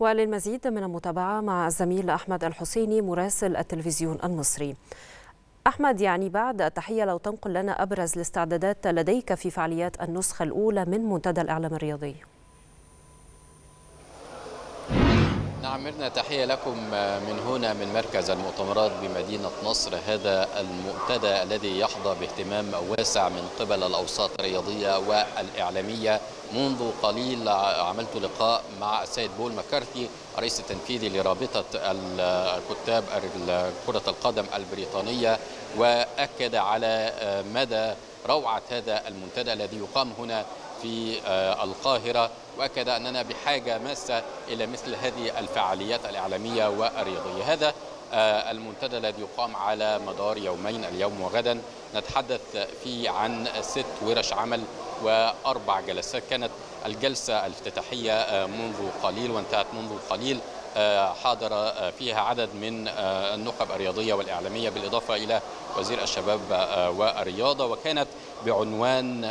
وللمزيد من المتابعة مع الزميل أحمد الحسيني مراسل التلفزيون المصري. أحمد، يعني بعد التحية لو تنقل لنا أبرز الاستعدادات لديك في فعاليات النسخة الأولى من منتدى الإعلام الرياضي. نعم ميرنا، تحية لكم من هنا من مركز المؤتمرات بمدينة نصر. هذا المنتدى الذي يحظى باهتمام واسع من قبل الأوساط الرياضية والإعلامية. منذ قليل عملت لقاء مع السيد بول مكارثي الرئيس التنفيذي لرابطة الكتاب كرة القدم البريطانية، وأكد على مدى روعة هذا المنتدى الذي يقام هنا في القاهرة، وأكد أننا بحاجة ماسة إلى مثل هذه الفعاليات الإعلامية والرياضية. هذا المنتدى الذي يقام على مدار يومين اليوم وغدا، نتحدث فيه عن 6 ورش عمل و4 جلسات. كانت الجلسة الافتتاحية منذ قليل وانتهت منذ قليل، حاضر فيها عدد من النخب الرياضية والإعلامية بالإضافة إلى وزير الشباب والرياضة، وكانت بعنوان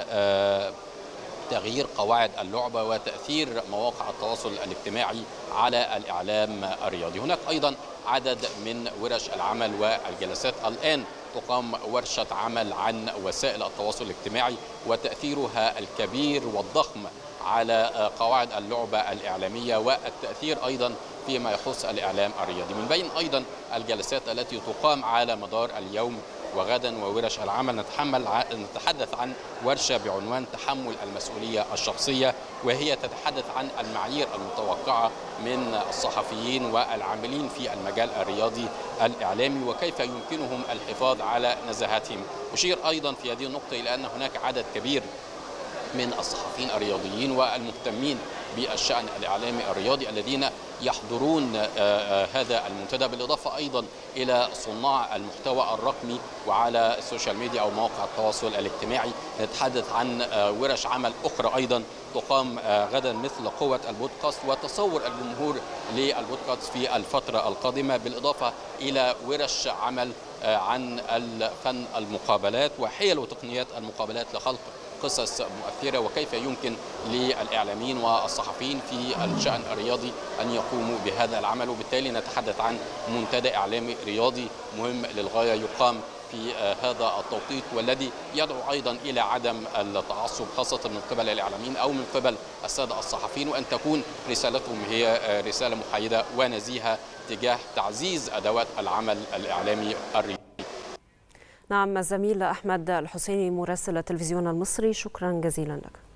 تغيير قواعد اللعبة وتأثير مواقع التواصل الاجتماعي على الإعلام الرياضي. هناك أيضا عدد من ورش العمل والجلسات. الآن تقام ورشة عمل عن وسائل التواصل الاجتماعي وتأثيرها الكبير والضخم على قواعد اللعبة الإعلامية والتأثير أيضا فيما يخص الإعلام الرياضي. من بين أيضا الجلسات التي تقام على مدار اليوم وغدا وورش العمل، نتحدث عن ورشة بعنوان تحمل المسؤولية الشخصية، وهي تتحدث عن المعايير المتوقعة من الصحفيين والعاملين في المجال الرياضي الإعلامي وكيف يمكنهم الحفاظ على نزاهتهم. أشير أيضا في هذه النقطة إلى أن هناك عدد كبير من الصحفيين الرياضيين والمهتمين بالشأن الإعلامي الرياضي الذين يحضرون هذا المنتدى، بالإضافة أيضا إلى صناع المحتوى الرقمي وعلى السوشيال ميديا أو مواقع التواصل الاجتماعي. نتحدث عن ورش عمل أخرى أيضا تقام غدا مثل قوة البودكاست وتصور الجمهور للبودكاست في الفترة القادمة، بالإضافة إلى ورش عمل عن فن المقابلات وحيل وتقنيات المقابلات لخلق قصص مؤثرة وكيف يمكن للإعلاميين والصحفيين في الشأن الرياضي أن يقوموا بهذا العمل. وبالتالي نتحدث عن منتدى إعلامي رياضي مهم للغاية يقام في هذا التوقيت، والذي يدعو أيضا إلى عدم التعصب خاصة من قبل الإعلاميين أو من قبل السادة الصحفيين، وأن تكون رسالتهم هي رسالة محايدة ونزيهة تجاه تعزيز أدوات العمل الإعلامي الرياضي. نعم الزميل أحمد الحسيني مراسل التلفزيون المصري، شكرا جزيلا لك.